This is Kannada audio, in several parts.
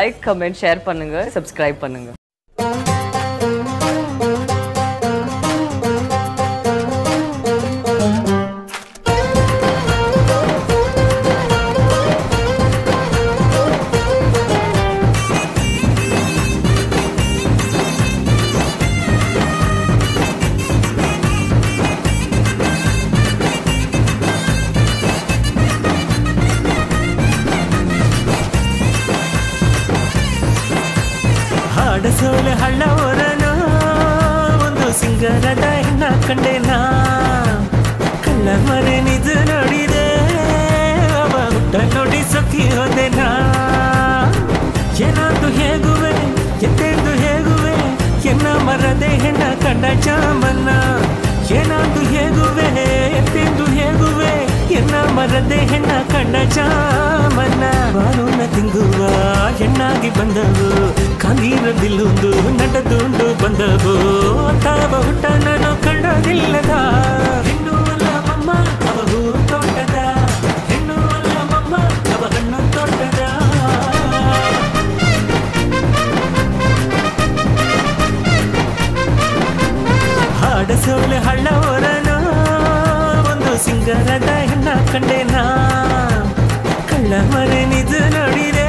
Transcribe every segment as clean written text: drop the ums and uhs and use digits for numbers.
லைக், கமெண்ட், ஷேர் பண்ணுங்க, சப்ஸ்கிரைப் பண்ணுங்க. ಸೋಲೆ ಹಳ್ಳ ಹೊರನ ಒಂದು ಸಿಂಗರದ ಹೆಣ್ಣ ಕಂಡೆ ನಾ ಕಳ್ಳ ಮನೆ ನಿಜ ನೋಡಿದೆ ಅವ ಹುಟ್ಟ ನೋಡಿ ಸೊಕ್ಕಿ ಹೋದೆ ನಾ ಏನಾದ್ರು ಹೇಗುವೆ ಎತ್ತೆಂದು ಹೇಗುವೆ ಎನ್ನ ಮರದೆ ಹೆಣ್ಣ ಕಂಡ ಚಾಮನ್ನ ಏನಾದ್ರು ಹೇಗುವೆ ಎತ್ತೆಂದು ಹೇಗುವೆ ಎನ್ನ ಮರದೆ ಹೆಣ್ಣ ಕಂಡ ಚಾಮನ್ನ ಬಾನೂನ ತಿಂಗುವ ಹೆಣ್ಣಾಗಿ ಬಂದವು ನೀರದಿಲ್ಲೊಂದು ನಟದುಂಡು ಬಂದವು ತಾವ ಹುಟ್ಟ ನಾನು ಕಂಡದಿಲ್ಲದ ಹೆಣ್ಣು ಅಲ್ಲಮ್ಮ ಅವಗೂ ತೋಟದ ಹೆಣ್ಣು ಅಲ್ಲಮ್ಮ ಅವ ಹಣ್ಣು ತೋಟದ ಹಾಡಸೋಲೆ ಹಳ್ಳ ಹೊರನ ಒಂದು ಸಿಂಗರದ ಹೆಣ್ಣ ಕಂಡೇನ ಕಳ್ಳ ಮರೆ ನಿಜ ನೋಡಿದೆ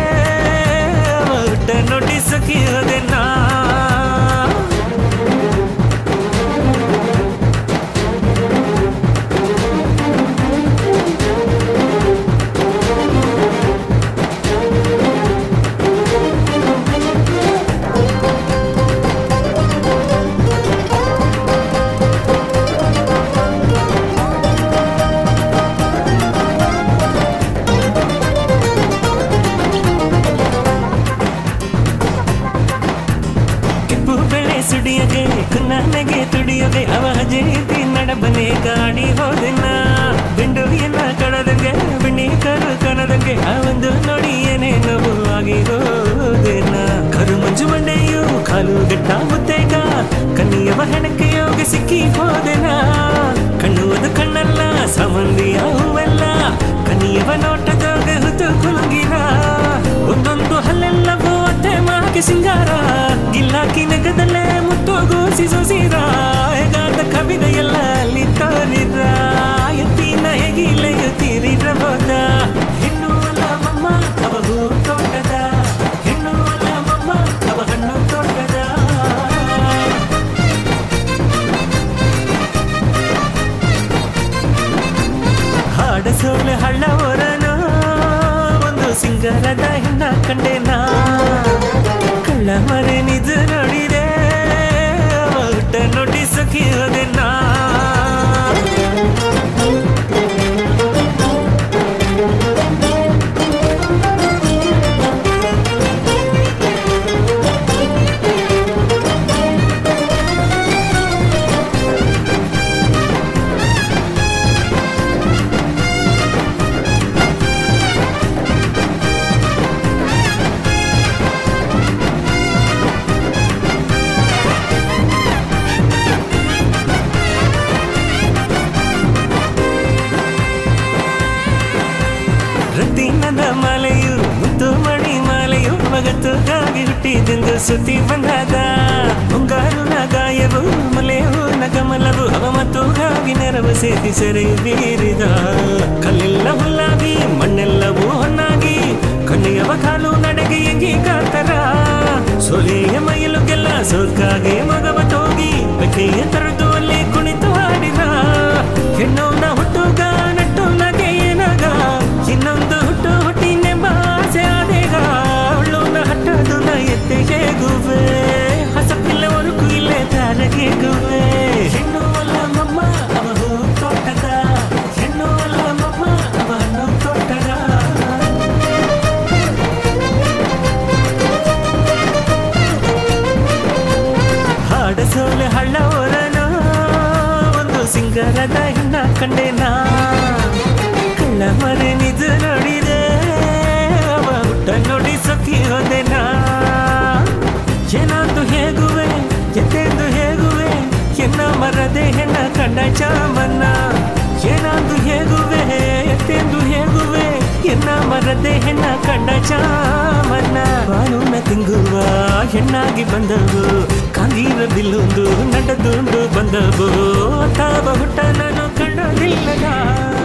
ನೋಟಿಸ್ ಕಿಯೋದೆನ್ನ ತುಡಿಯೋದೆ ಅವ ಜೀತಿ ನಡಬನೆ ಕಾಡಿ ಹೋದೆನ್ನ ಬೆಂಡು ಎನ್ನ ಕಡದಂಗೆ ಬೆಣ್ಣಿ ಕರು ಕಣದಂಗೆ ಅವಂದು ನೋಡಿ ಏನೇ ನೋವು ಆಗಿ ಹೋದೆನ್ನ ಕರು ಮಂಜು ಮಂಡೆಯು ಕಾಲು ಗಟ್ಟ ಮುತ್ತೇಗ ಕನ್ನಿಯವ ಹೆಣಕ್ಕೆ ಯೋಗ ಸಿಕ್ಕಿ ಹೋದೆನ ಕಣ್ಣು ಅದು ಕಣ್ಣಲ್ಲ ಸಮಂದಿಯ ಹೂವಲ್ಲ ಕನ್ನಿಯವ ನೋಟದೋಗ ಹುತು ಕುಲುಂಗಿನ ಒಂದೊಂದು ಹಲ್ಲೆಲ್ಲವೂ ಅತ್ತೆ ಮಾಕೆ ಸಿಂಗಾರ ಗಿಲ್ಲಾಕಿ ನಗದಲ್ಲೇ ಗೋಸಿ ಸೊಸಿದ ಹೇಗಾದ ಕವಿದೆಯಲ್ಲ ಅಲ್ಲಿ ತೋರಿದ ಎತ್ತಿನ ಹೇಗಿಲ್ಲ ಎತ್ತಿರಿದ ಹೋದ ಹೆಣ್ಣು ಅಲ್ಲ ಮಮ್ಮ ಅವಗೂ ತೋಟದ ಹೆಣ್ಣು ಅಲ್ಲ ಮಮ್ಮ ಅವ ಹಣ್ಣು ತೋಟದ ಹಾಡಸೋಲೆ ಹಳ್ಳ ಹೊರನ ಒಂದು ಸಿಂಗರದ ಹೆಣ್ಣ ಕಂಡೇನ ಕಳ್ಳ ಮರೆ ನಿಜ ನೋಡಿ ನೋಟಿಸ್ ಕಿಯೋದೆನ್ನ ಮಲೆಯು ಮುತ್ತು ಮಣಿ ಮಾಲೆಯು ಮಗತ್ತುಗಾಗಿ ಹುಟ್ಟಿದೆಂದು ಸುದ್ದಿ ಬಂದಾದ ಮುಂಗಾರು ನಗಾಯವು ಮಲೆಯು ನಗಮಲವು ಅವ ಮತ್ತುಗಾಗಿ ನೆರವು ಸೇತಿ ಸೆರೆ ಬೀರಿದ ಕಲ್ಲೆಲ್ಲ ಹುಲ್ಲಾಗಿ ಮಣ್ಣೆಲ್ಲವೂ ಹೊನ್ನಾಗಿ ಕಣ್ಣಿಯವ ಕಾಲು ನಡೆಗೆ ಎಂಗಿ ಕಾತರ ಸೊಲೆಯ ಮೈಯಲುಗೆಲ್ಲ ಸೋಲ್ಕಾಗೆ ಮಗವ ತೋಗಿ ಬೆಕೆಯ ತರದು ಅಲ್ಲಿ ಕುಣಿತು ಹಾಡಿದ ಹೆಣ್ಣು ನ ಹುಟ್ಟುಗ ನಟ್ಟು ನಗೆ ಏನಾಗ ಇನ್ನೊಂದು ಹೇಗುವೆ ಹಸಪಿಲ್ಲ ಒರುಕು ಇಲ್ಲೇ ತಾರ ಹೇಗುವೆ ಹೆಣ್ಣು ಅಲ್ಲ ಮಮ್ಮ ಅವನು ತೋಟದ ಹೆಣ್ಣು ಅಲ್ಲ ಮಮ್ಮ ಅವನು ತೋಟದ ಹಾಡಸೋಲೆ ಹಳ್ಳ ಹೊರನ ಒಂದು ಸಿಂಗರದ ಹೆಣ್ಣ ಕಂಡೇನ ಕಳ್ಳ ಮರೆ ನಿಜ ನೋಡಿದೆ ಅವ ಹುಟ್ಟ ನೋಡಿ ಸೊಕ್ಕಿ ಹೋದೆನ ಏನಾದ್ರು ಹೇಗುವೆ ಎತ್ತೆಂದು ಹೇಗುವೆ ಎನ್ನ ಮರದೆ ಹೆಣ್ಣ ಕಂಡ ಚಾಮನ್ನ ಏನಾದ್ರು ಹೇಗುವೆ ಎತ್ತೆಂದು ಹೇಗುವೆ ಎನ್ನ ಮರ ಬರದೆ ಹೆಣ್ಣ ಕಂಡ ಚಾಮನ್ನ ಬಾನೊಮ್ಮೆ ತಿಂಗುವ ಹೆಣ್ಣಾಗಿ ಬಂದವು ಕಾಂಗೀರ ಬಿಲ್ಲೊಂದು ನಡೆದುಂಡು ಬಂದವು ತಾವ ಹುಟ್ಟ ನಾನು ಕಂಡಲಿಲ್ಲದ